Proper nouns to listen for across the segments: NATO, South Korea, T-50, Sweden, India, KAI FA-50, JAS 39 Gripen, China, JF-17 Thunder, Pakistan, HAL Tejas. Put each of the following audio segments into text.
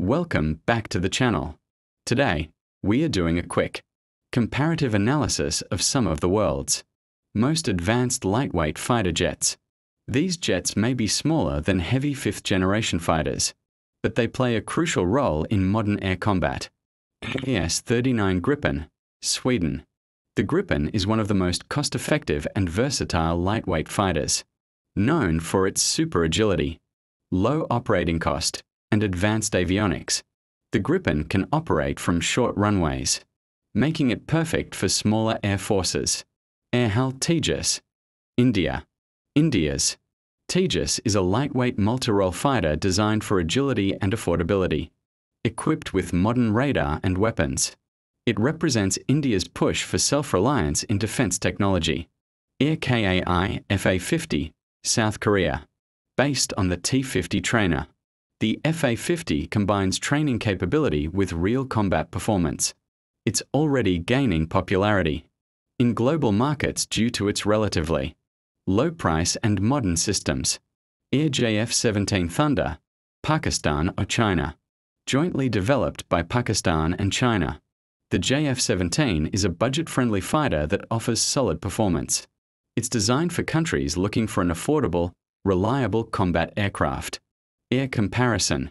Welcome back to the channel. Today, we are doing a quick comparative analysis of some of the world's most advanced lightweight fighter jets. These jets may be smaller than heavy fifth-generation fighters, but they play a crucial role in modern air combat. JAS 39 Gripen, Sweden. The Gripen is one of the most cost-effective and versatile lightweight fighters, known for its super agility, low operating cost, and advanced avionics. The Gripen can operate from short runways, making it perfect for smaller air forces. HAL Tejas, India. India's Tejas is a lightweight multi-role fighter designed for agility and affordability, equipped with modern radar and weapons. It represents India's push for self-reliance in defense technology. KAI FA-50, South Korea. Based on the T-50 trainer, the FA-50 combines training capability with real combat performance. It's already gaining popularity in global markets due to its relatively low price and modern systems. JF-17 Thunder, Pakistan or China. Jointly developed by Pakistan and China, the JF-17 is a budget-friendly fighter that offers solid performance. It's designed for countries looking for an affordable, reliable combat aircraft. Air comparison.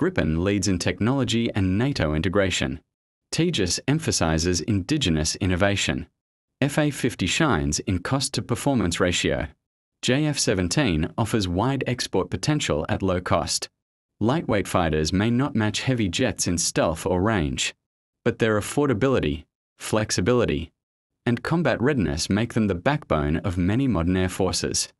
Gripen leads in technology and NATO integration. Tejas emphasizes indigenous innovation. FA-50 shines in cost-to-performance ratio. JF-17 offers wide export potential at low cost. Lightweight fighters may not match heavy jets in stealth or range, but their affordability, flexibility, and combat readiness make them the backbone of many modern air forces.